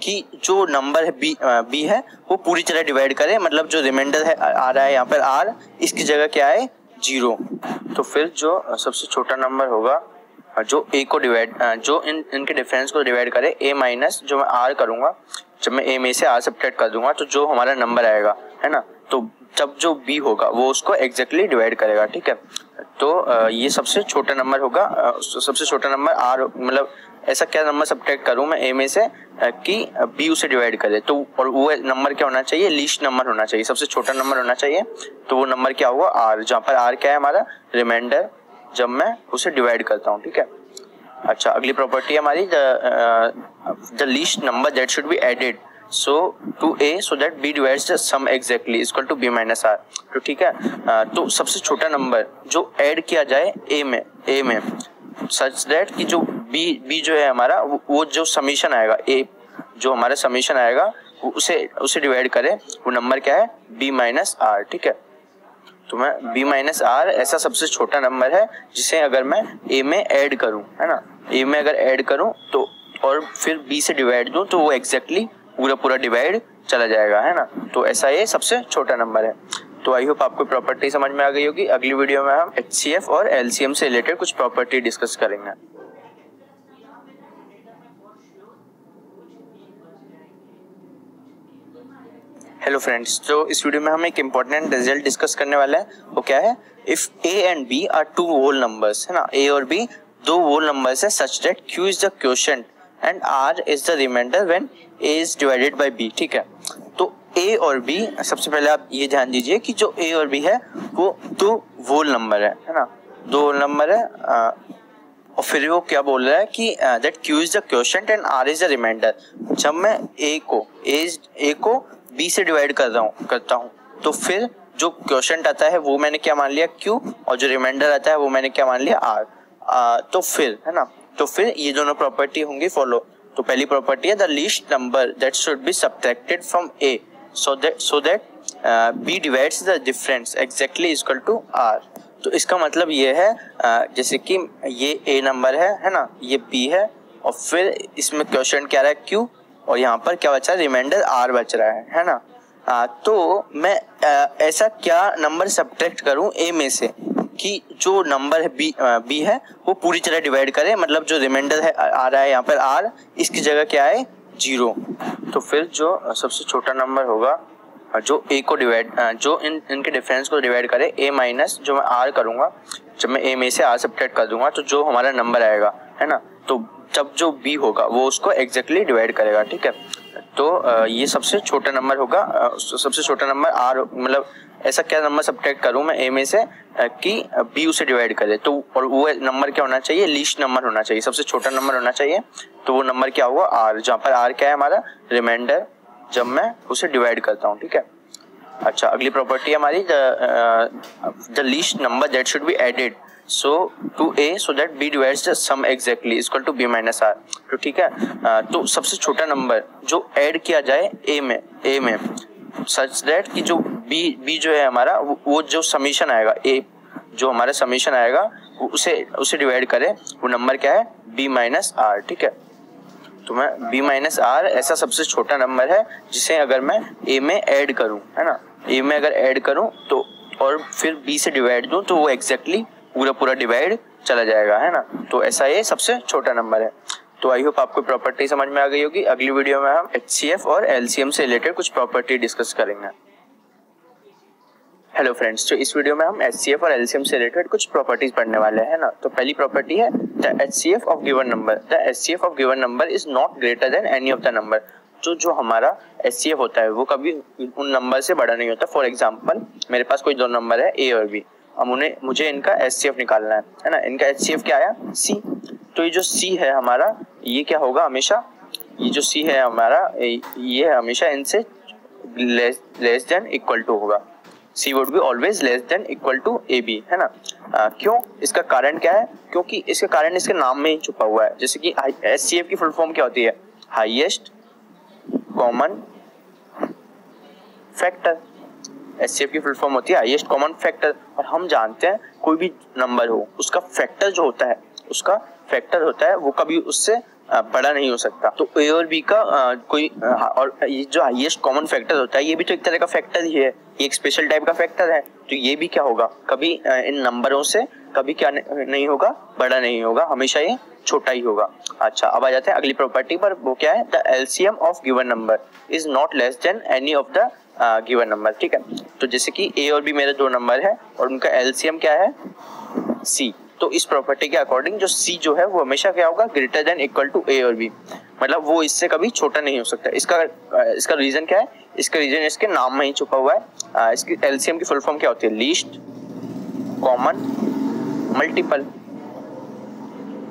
कि जो नंबर है बी बी है वो पूरी तरह डिवाइड करे, मतलब जो रिमाइंडर है आ रहा है यहाँ पर आर, इसकी जगह क्या है, जीरो। तो फिर जो सबसे छोटा नंबर होगा जो ए को डिवाइड जो इन इनके डिफरेंस को डिवाइड करे, ए माइनस जो मैं आर करूँगा, जब मैं ए में से आर सब्ट्रैक्ट कर दूंगा तो जो हमारा नंबर आएगा, है ना, तो जब जो बी होगा वो उसको एग्जैक्टली डिवाइड करेगा। ठीक है, तो ये सबसे छोटा नंबर होगा, सबसे छोटा नंबर आर, मतलब ऐसा क्या नंबर सब्ट्रैक्ट करूँ मैं ए में से कि बी उसे डिवाइड करे, तो और वो नंबर क्या होना चाहिए, लीस्ट नंबर होना चाहिए, सबसे छोटा नंबर होना चाहिए। तो वो नंबर क्या होगा, आर, जहाँ पर आर क्या है हमारा, रिमाइंडर, जब मैं उसे डिवाइड करता हूँ। ठीक है, अच्छा, अगली प्रॉपर्टी हमारी the least number that should be added so to A so that B divides the sum exactly equal to B minus R. तो ठीक है, आ, तो सबसे छोटा नंबर जो ऐड किया जाए ए में ए में सच दैट कि जो बी बी जो है हमारा वो, वो जो समीशन आएगा, ए जो हमारा समीशन आएगा वो उसे उसे डिवाइड करे, वो नंबर क्या है, बी माइनस आर। ठीक है, तो मैं b माइनस आर ऐसा सबसे छोटा नंबर है जिसे अगर मैं a में ऐड करूं, है ना, a में अगर ऐड करूं तो और फिर b से डिवाइड दूं तो वो एग्जैक्टली पूरा पूरा डिवाइड चला जाएगा, है ना। तो ऐसा ये सबसे छोटा नंबर है। तो आई होप आपको प्रॉपर्टी समझ में आ गई होगी। अगली वीडियो में हम एच सी एफ और एल सी एम से रिलेटेड कुछ प्रॉपर्टी डिस्कस करेंगे। हेलो फ्रेंड्स, तो इस वीडियो में हम एक इम्पोर्टेंट रिजल्ट डिस्कस करने वाला है। वो क्या है? If A and B are two whole numbers, है ना, ए और बी दो होल नंबर्स है, such that Q is the quotient and R is the remainder when A is divided by B. ठीक है, तो ए और बी, सबसे पहले आप ये ध्यान दीजिए कि जो ए और बी है वो दो होल नंबर है, है ना, दो होल नंबर है। आ, और फिर वो क्या बोल रहा है कि that Q is the quotient and R is the remainder. जब मैं ए को ए ए को बी से डिवाइड कर रहा हूँ करता हूँ तो फिर जो क्वोशंट आता है वो मैंने क्या मान लिया, क्यू, और जो रिमाइंडर आता है वो मैंने क्या मान लिया, आर। आ, तो फिर है ना, तो फिर ये दोनों प्रॉपर्टी होंगी फॉलो। तो पहली प्रॉपर्टी है the least number that should be subtracted from A so that so that B divides the difference exactly equal to R. तो इसका मतलब ये है uh, जैसे कि ये ए नंबर है, है ना, ये बी है, और फिर इसमें क्वोशंट क्या रहा है, क्यू, और यहाँ पर क्या बचा है, रिमाइंडर आर बच रहा है, है ना। आ, तो मैं आ, ऐसा क्या नंबर सब्ट्रैक्ट करूँ ए में से कि जो नंबर है बी बी है वो पूरी तरह डिवाइड करे, मतलब जो रिमाइंडर है आ रहा है यहाँ पर आर, इसकी जगह क्या है, जीरो। तो फिर जो सबसे छोटा नंबर होगा जो ए को डिवाइड जो इन इनके डिफरेंस को डिवाइड करे, ए माइनस जो मैं आर करूँगा, जब मैं ए में से आर सब्ट्रैक्ट कर दूंगा तो जो हमारा नंबर आएगा, है ना, तो जब जो बी होगा वो उसको एग्जैक्टली डिवाइड करेगा। ठीक है, तो ये सबसे छोटा नंबर होगा, सबसे छोटा नंबर आर, मतलब ऐसा क्या नंबर सब्ट्रैक्ट करूँ मैं ए में से कि बी उसे डिवाइड करे, तो और वो नंबर क्या होना चाहिए, लीस्ट नंबर होना चाहिए, सबसे छोटा नंबर होना चाहिए। तो वो नंबर क्या होगा, आर, जहाँ पर आर क्या है हमारा, रिमाइंडर, जब मैं उसे डिवाइड करता हूँ। ठीक है, अच्छा, अगली प्रॉपर्टी हमारी the least number that should be added so to A so that B divides the sum exactly equal to B minus R. तो ठीक है, आ, तो सबसे छोटा नंबर जो ऐड किया जाए ए में ए में सच दैट कि जो बी बी जो है हमारा वो, वो जो समीशन आएगा, ए जो हमारा समीशन आएगा वो उसे उसे डिवाइड करे, वो नंबर क्या है, बी माइनस आर। ठीक है, तो मैं b माइनस आर ऐसा सबसे छोटा नंबर है जिसे अगर मैं a में ऐड करूं, है ना, a में अगर ऐड करूं तो और फिर b से डिवाइड दूं तो वो एग्जैक्टली पूरा पूरा डिवाइड चला जाएगा, है ना। तो ऐसा ये सबसे छोटा नंबर है। तो आई होप आपको प्रॉपर्टी समझ में आ गई होगी। अगली वीडियो में हम एच सी एफ और एल सी एम से रिलेटेड कुछ प्रॉपर्टी डिस्कस करेंगे। हेलो फ्रेंड्स, तो इस वीडियो में हम एच सी एफ और एल सी एम से रिलेटेड कुछ प्रॉपर्टीज पढ़ने वाले हैं ना। तो पहली प्रॉपर्टी है the H C F of given number. The H C F of given number is not greater than any of the number. तो जो हमारा एच सी एफ होता है वो कभी उन नंबर से बड़ा नहीं होता। फॉर एग्जांपल मेरे पास कोई दो नंबर है ए और बी, अब उन्हें मुझे इनका एच सी एफ निकालना है, है ना। इनका एच सी एफ क्या आया, सी। तो ये जो सी है हमारा, ये क्या होगा हमेशा, ये जो सी है हमारा ये है हमेशा इनसे less less than equal to होगा। C would be always less than equal to A B, है ना। आ, क्यों, इसका कारण क्या है, क्योंकि इसका कारण इसके नाम में ही छुपा हुआ है। जैसे कि एच सी एफ की फुल फॉर्म क्या होती है, highest common factor. H C F की फुल फॉर्म होती है हाईएस्ट कॉमन फैक्टर। और हम जानते हैं कोई भी नंबर हो उसका फैक्टर जो होता है, उसका फैक्टर होता है वो कभी उससे बड़ा नहीं हो सकता। तो ए और बी का आ, कोई आ, और ये जो हाईएस्ट कॉमन फैक्टर होता है ये भी तो एक तरह का फैक्टर ही है, ये एक स्पेशल टाइप का फैक्टर है। तो ये भी क्या होगा, कभी आ, इन नंबरों से कभी क्या नहीं होगा, बड़ा नहीं होगा, हमेशा ये छोटा ही होगा। अच्छा, अब आ जाते हैं अगली प्रॉपर्टी पर, वो क्या है, the L C M of given number is not less than any of the given number. ठीक है, तो जैसे कि ए और बी मेरे दो नंबर है और उनका एल सी एम क्या है, सी। तो इस प्रॉपर्टी के अकॉर्डिंग जो सी जो है वो हमेशा क्या होगा, greater than equal to A और बी, मतलब वो इससे कभी छोटा नहीं हो सकता। इसका इसका रीजन क्या है, इसका रीजन इसके नाम में ही छुपा हुआ है। इसकी एल सी एम की फुल फॉर्म क्या होती है, लीस्ट कॉमन मल्टीपल।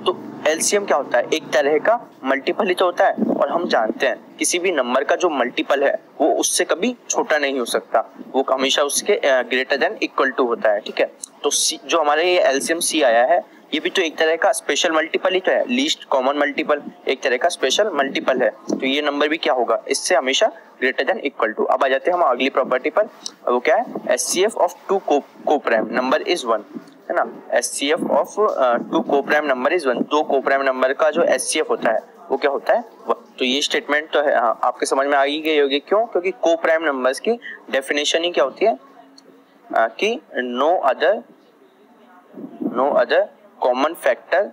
तो एल सी एम क्या होता है, एक तरह का मल्टीपल ही तो होता है। और हम जानते हैं किसी भी नंबर का जो मल्टीपल है वो उससे कभी छोटा नहीं हो सकता, वो हमेशा उसके ग्रेटर देन इक्वल टू होता है। ठीक है, तो सी जो हमारे ये एल सी एम सी आया है ये भी तो एक तरह का स्पेशल मल्टीपल ही तो है, लीस्ट कॉमन मल्टीपल एक तरह का स्पेशल मल्टीपल है। तो ये नंबर भी क्या होगा, इससे हमेशा ग्रेटर देन इक्वल टू। अब आ जाते हैं हम अगली प्रॉपर्टी पर, वो क्या है, H C F of two coprime number is one, है ना। H C F of two coprime number is one, दो कोप्राइम नंबर का जो एच सी एफ होता है वो क्या होता है वन। तो ये स्टेटमेंट तो है हाँ, आपके समझ में आ ही गई होगी। क्यों, क्योंकि कोप्राइम नंबर्स की डेफिनेशन ही क्या होती है आ, कि no other no other common factor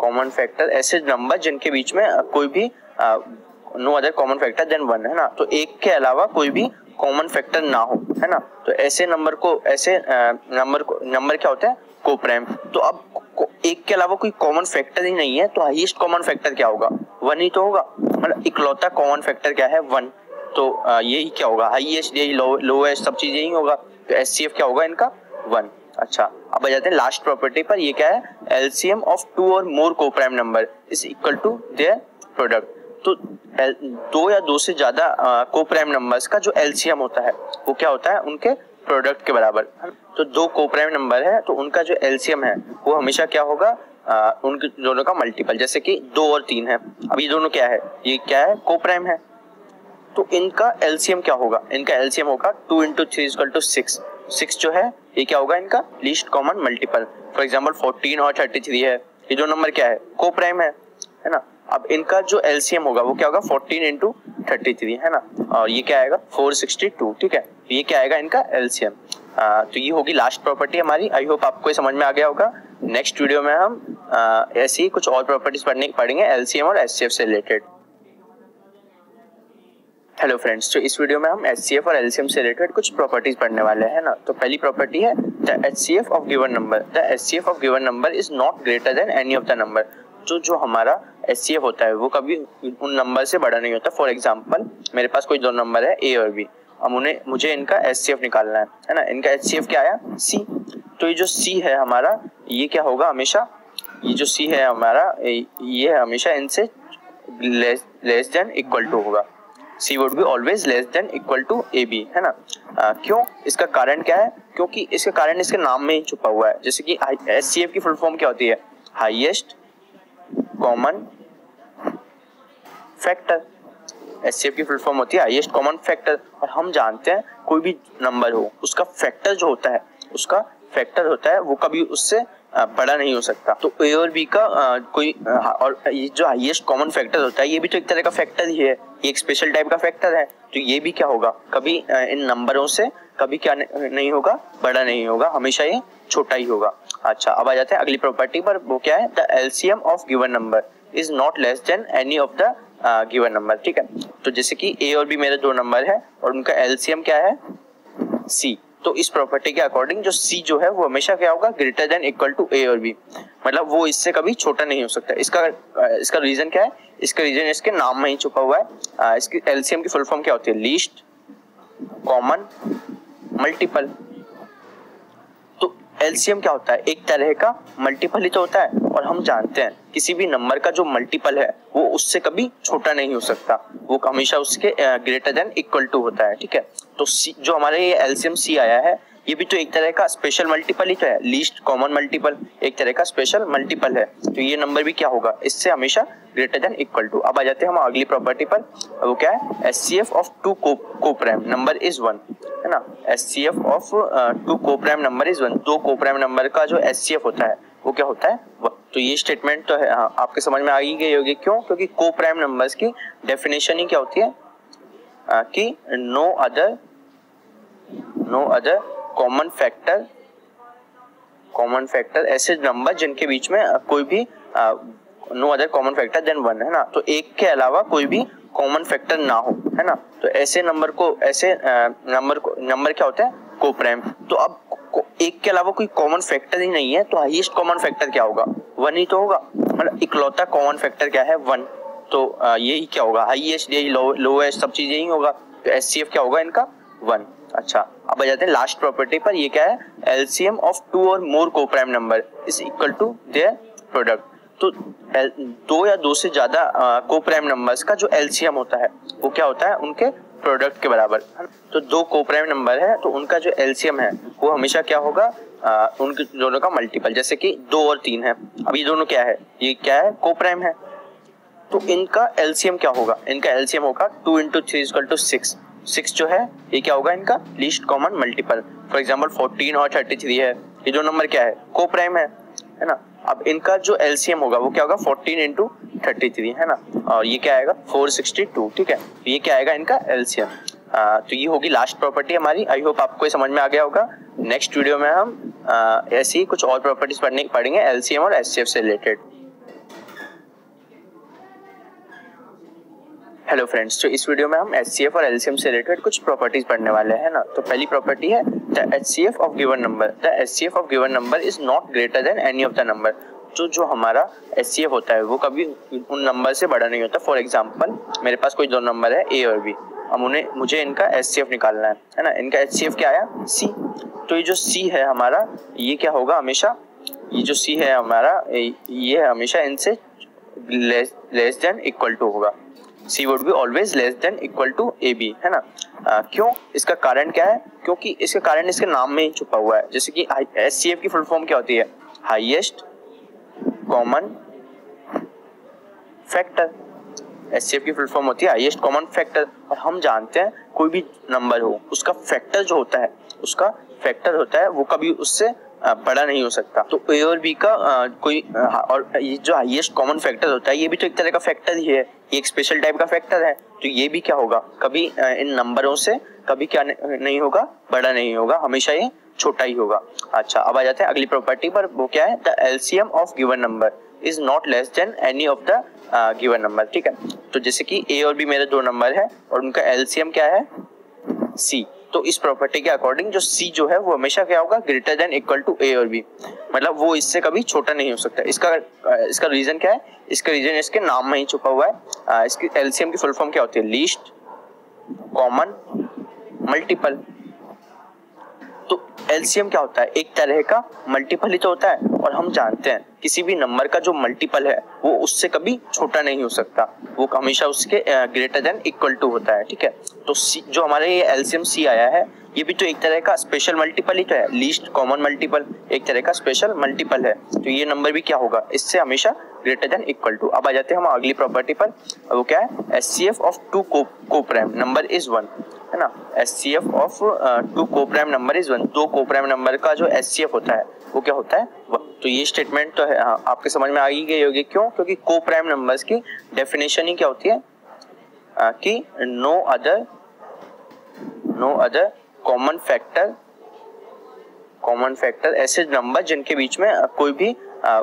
common factor ऐसे नंबर जिनके बीच में कोई भी no other common factor than one, है ना। तो एक के अलावा कोई भी कॉमन फैक्टर ना हो, है ना। तो ऐसे नंबर को ऐसे आ, नंबर को नंबर क्या होता है, कोप्राइम। तो अब को, एक के अलावा कोई कॉमन फैक्टर ही नहीं है, तो हाईएस्ट कॉमन फैक्टर क्या होगा, वन ही तो होगा। मतलब इकलौता कॉमन फैक्टर क्या है, वन। तो आ, यही क्या होगा, हाईएस्ट यही लोएस्ट सब चीज यही होगा। तो एच सी एफ क्या होगा इनका, वन। अच्छा, अब आ जाते हैं लास्ट प्रॉपर्टी पर, ये क्या है, L C M of two और more coprime number is equal to their product. तो दो या दो से ज्यादा कोप्राइम नंबर्स का जो एल सी एम होता है वो क्या होता है, उनके प्रोडक्ट के बराबर। तो दो कोप्राइम नंबर है तो उनका जो एल सी एम है वो हमेशा क्या होगा, आ, उनके दोनों का मल्टीपल। जैसे कि दो और तीन है, अब ये दोनों क्या है, ये क्या है, कोप्राइम है। तो इनका एल सी एम क्या होगा, इनका एल सी एम होगा two into three equal to six. Six जो है ये क्या होगा, इनका least common multiple. For example fourteen और थर्टी थ्री है, ये जो नंबर क्या है, कोप्राइम है, है ना। अब इनका जो एल सी एम होगा वो क्या होगा, फोर्टीन इंटू थर्टी थ्री, है ना। और ये क्या आएगा, फोर सिक्सटी टू। ठीक है, ये क्या आएगा इनका एल सी एम। आ, तो ये होगी लास्ट प्रॉपर्टी हमारी। आई होप आपको ये समझ में आ गया होगा। नेक्स्ट वीडियो में हम आ, ऐसी ही कुछ और प्रॉपर्टीज पढ़ने पढ़ेंगे एल सी एम और एच सी एफ से रिलेटेड। हेलो फ्रेंड्स, तो इस वीडियो में हम एच सी एफ और एल सी एम से रिलेटेड कुछ प्रॉपर्टीज पढ़ने वाले हैं ना। तो पहली प्रॉपर्टी है the H C F of given number. The H C F of given number is not greater than any of the number. तो जो हमारा एच सी एफ होता है वो कभी उन नंबर से बड़ा नहीं होता। फॉर एग्जाम्पल मेरे पास कोई दो नंबर है ए और बी, अब उन्हें मुझे इनका एच सी एफ निकालना है, है ना। इनका एच सी एफ क्या आया, सी। तो ये जो सी है हमारा, ये क्या होगा हमेशा, ये जो सी है हमारा ये है हमेशा इनसे less less than equal to होगा। C would be always less than equal to A B, है ना। आ, क्यों, इसका कारण क्या है, क्योंकि इसका कारण इसके नाम में ही छुपा हुआ है। जैसे कि एच सी एफ की फुल फॉर्म क्या होती है, highest common factor. H C F की फुल फॉर्म होती है हाईएस्ट कॉमन फैक्टर। और हम जानते हैं कोई भी नंबर हो उसका फैक्टर जो होता है, उसका फैक्टर होता है वो कभी उससे बड़ा नहीं हो सकता। तो ए और बी का आ, कोई आ, और ये जो हाईएस्ट कॉमन फैक्टर होता है ये भी तो एक तरह का फैक्टर ही है, ये एक स्पेशल टाइप का फैक्टर है। तो ये भी क्या होगा, कभी आ, इन नंबरों से कभी क्या नहीं होगा, बड़ा नहीं होगा, हमेशा ये छोटा ही होगा। अच्छा, अब आ जाते हैं अगली प्रॉपर्टी पर, वो क्या है, the LCM of given number is not less than any of the given number. ठीक है, तो जैसे कि ए और बी मेरे दो नंबर है और उनका एलसीएम क्या है, सी। तो इस प्रॉपर्टी के अकॉर्डिंग जो सी जो है वो हमेशा क्या होगा, greater than equal to A और बी, मतलब वो इससे कभी छोटा नहीं हो सकता। इसका इसका रीजन क्या है, इसका रीजन इसके नाम में ही छुपा हुआ है। इसकी एलसीएम की फुल फॉर्म क्या होती है, लीस्ट कॉमन मल्टीपल। तो एलसीएम क्या होता है, एक तरह का मल्टीपल ही तो होता है, और हम जानते हैं किसी भी नंबर का जो मल्टीपल है वो उससे कभी छोटा नहीं हो सकता, वो हमेशा उसके ग्रेटर देन इक्वल टू होता है। ठीक है, तो सी जो हमारे ये एलसीएम सी आया है ये भी तो एक तरह का स्पेशल मल्टीपल ही तो है, लीस्ट कॉमन मल्टीपल एक तरह का स्पेशल मल्टीपल है। तो ये नंबर भी क्या होगा, इससे हमेशा ग्रेटर देन इक्वल टू। अब आ जाते हैं हम अगली प्रॉपर्टी पर, वो क्या है, HCF of two coprime number is one, है ना। HCF of two coprime number is one, दो कोप्राइम नंबर का जो एचसीएफ होता है वो क्या होता है वन। तो ये स्टेटमेंट तो है आपके समझ में आ ही गई होगी, क्यों, क्योंकि कोप्राइम नंबर्स की डेफिनेशन ही क्या होती है कि no other no other common factor common factor ऐसे नंबर जिनके बीच में कोई भी no other common factor than one, है ना। तो एक के अलावा कोई भी कॉमन फैक्टर ना हो, है ना। तो ऐसे नंबर को ऐसे नंबर को नंबर क्या होता है, कोप्राइम। तो अब एक के अलावा कोई कॉमन फैक्टर ही नहीं है, तो हाईएस्ट कॉमन फैक्टर क्या होगा, वन ही तो होगा, मतलब इकलौता कॉमन फैक्टर क्या है, वन। तो यही क्या होगा, हाईएस्ट यही लोएस्ट सब चीज यही होगा। तो एचसीएफ क्या होगा इनका, वन। अच्छा, अब आ जाते हैं लास्ट प्रॉपर्टी पर, ये क्या है, एलसीएम ऑफ टू और more coprime number is equal to their product. तो दो या दो से ज्यादा कोप्राइम नंबर्स का जो एलसीएम होता है वो क्या होता है, उनके प्रोडक्ट के बराबर। तो दो कोप्राइम नंबर है तो उनका जो एलसीएम है वो हमेशा क्या होगा, आ, उनके दोनों का मल्टीपल, जैसे कि दो और तीन है। अब ये दोनों क्या है, ये क्या है, कोप्राइम है, तो इनका एलसीएम क्या होगा, इनका एलसीएम होगा two into three is equal to six. Six जो है ये क्या होगा, इनका least common multiple. For example fourteen और थर्टी थ्री है, ये जो नंबर क्या है, कोप्राइम है, है ना। अब इनका जो एलसीएम होगा वो क्या होगा, फोर्टीन इंटू थर्टी थ्री, है ना, और ये क्या आएगा फोर सिक्सटी टू। ठीक है, ये क्या आएगा इनका एलसीएम। तो ये होगी लास्ट प्रॉपर्टी हमारी। आई होप आपको ये समझ में आ गया होगा। नेक्स्ट वीडियो में हम आ, ऐसी कुछ और प्रॉपर्टीज पढ़ने पढ़ेंगे एलसीएम और एचसीएफ से रिलेटेड। हेलो फ्रेंड्स, तो इस वीडियो में हम एचसीएफ और एलसीएम से रिलेटेड कुछ प्रॉपर्टीज पढ़ने वाले हैं ना। तो पहली प्रॉपर्टी है the HCF of given number the HCF of given number is not greater than any of the number. तो जो हमारा एचसीएफ होता है वो कभी उन नंबर से बड़ा नहीं होता। फॉर एग्जांपल मेरे पास कोई दो नंबर है ए और बी, अब उन्हें मुझे इनका एचसीएफ निकालना है, है ना। इनका एचसीएफ क्या आया, सी। तो ये जो सी है हमारा ये क्या होगा हमेशा, ये जो सी है हमारा ये हमेशा इनसे लेस देन इक्वल टू होगा। C would be always less than equal to A B, है ना। आ, क्यों, इसका कारण क्या है, क्योंकि इसका कारण इसके नाम में ही छुपा हुआ है। जैसे कि एचसीएफ की फुल फॉर्म क्या होती है, हाईएस्ट कॉमन फैक्टर। एचसीएफ की फुल फॉर्म होती है हाईएस्ट कॉमन फैक्टर। और हम जानते हैं कोई भी नंबर हो उसका फैक्टर जो होता है उसका फैक्टर होता है वो कभी उससे बड़ा नहीं हो सकता। तो ए और बी का आ, कोई आ, और ये जो हाईएस्ट कॉमन फैक्टर होता है ये भी तो एक तरह का फैक्टर ही है, ये एक स्पेशल टाइप का फैक्टर है। तो ये भी क्या होगा, कभी आ, इन नंबरों से कभी क्या नहीं होगा, बड़ा नहीं होगा, हमेशा ये छोटा ही होगा। अच्छा, अब आ जाते हैं अगली प्रॉपर्टी पर, वो क्या है, the LCM of given number is not less than any of the given number. ठीक है, तो जैसे कि ए और बी मेरे दो नंबर है और उनका एलसीएम क्या है, सी। तो इस प्रॉपर्टी के अकॉर्डिंग जो सी जो है वो हमेशा क्या होगा, greater than equal to A और बी, मतलब वो इससे कभी छोटा नहीं हो सकता। इसका इसका रीजन क्या है, इसका रीजन इसके नाम में ही छुपा हुआ है। आ, इसकी एलसीएम की फुल फॉर्म क्या होती है, लीस्ट कॉमन मल्टीपल। तो एलसीएम क्या होता है, एक तरह का मल्टीपल ही तो होता है, और हम जानते हैं किसी भी नंबर का जो मल्टीपल है वो उससे कभी छोटा नहीं हो सकता, वो हमेशा उसके ग्रेटर देन इक्वल टू होता है। ठीक है, तो सी जो हमारे ये एलसीएम सी आया है ये भी तो एक तरह का स्पेशल मल्टीपल ही तो है, लीस्ट कॉमन मल्टीपल एक तरह का स्पेशल मल्टीपल है। तो ये नंबर भी क्या होगा, इससे हमेशा ग्रेटर देन इक्वल टू। अब आ जाते हैं हम अगली प्रॉपर्टी पर, वो क्या है, HCF of two coprime number is one. है ना, H C F of two coprime number is one. दो कोप्राइम नंबर का जो एच सी एफ होता है वो क्या होता है वन। तो ये स्टेटमेंट तो है, हाँ, आपके समझ में आ ही गई होगी। क्यों? क्योंकि कोप्राइम नंबर्स की डेफिनेशन ही क्या होती है आ, कि no other no other common factor common factor ऐसे नंबर जिनके बीच में कोई भी आ,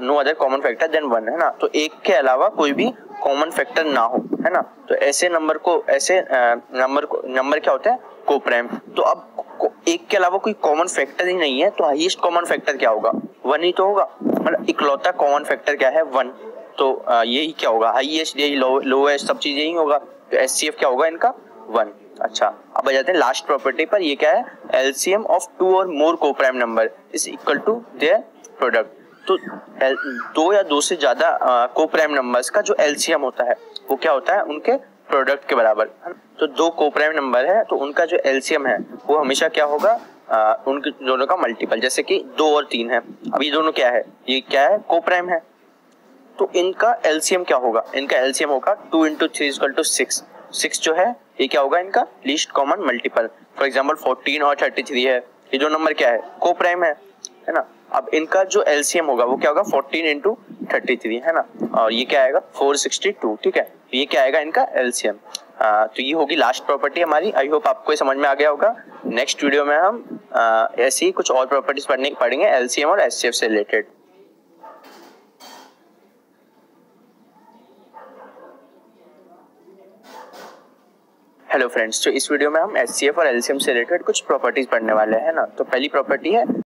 no other common factor than one, है ना। तो एक के अलावा कोई भी कॉमन फैक्टर ना हो, है ना। तो ऐसे नंबर को ऐसे नंबर को नंबर क्या होता है कोप्राइम। तो अब एक के अलावा कोई कॉमन फैक्टर ही नहीं है तो हाईएस्ट कॉमन फैक्टर क्या होगा वन ही तो होगा। मतलब इकलौता कॉमन फैक्टर क्या है वन। तो यही क्या होगा हाईएस्ट, यही लोएस्ट, सब चीज यही होगा। तो एच सी एफ क्या होगा इनका वन। अच्छा, अब आ जाते हैं लास्ट प्रॉपर्टी पर। ये क्या है एलसीएम ऑफ टू और more coprime number is equal to their product. तो दो या दो से ज्यादा कोप्राइम नंबर्स का जो एलसीएम होता है वो क्या होता है उनके प्रोडक्ट के बराबर। तो दो कोप्राइम नंबर है तो उनका जो एलसीएम है वो हमेशा क्या होगा आ, उनके दोनों का मल्टीपल। जैसे कि दो और तीन है, अब ये दोनों क्या है ये क्या है कोप्राइम है तो इनका एलसीएम क्या होगा इनका एलसीएम होगा two into three equal to six. Six जो है ये क्या होगा इनका least common multiple. For example fourteen और थर्टी थ्री है, ये जो नंबर क्या है कोप्राइम है, है ना। अब इनका जो एलसीएम होगा वो क्या होगा फोर्टीन इंटू थर्टी थ्री, है ना। और ये क्या आएगा फोर सिक्सटी टू, ठीक है। ये क्या आएगा इनका एलसीएम। तो ये होगी लास्ट प्रॉपर्टी हमारी। आई होप आपको ये समझ में आ गया होगा। नेक्स्ट वीडियो में हम आ, ऐसी कुछ और प्रॉपर्टीज पढ़ने पढ़ेंगे एलसीएम और एचसीएफ से रिलेटेड। हेलो फ्रेंड्स, तो इस वीडियो में हम एचसीएफ और एलसीएम से रिलेटेड कुछ प्रॉपर्टीज पढ़ने वाले हैं ना। तो पहली प्रॉपर्टी है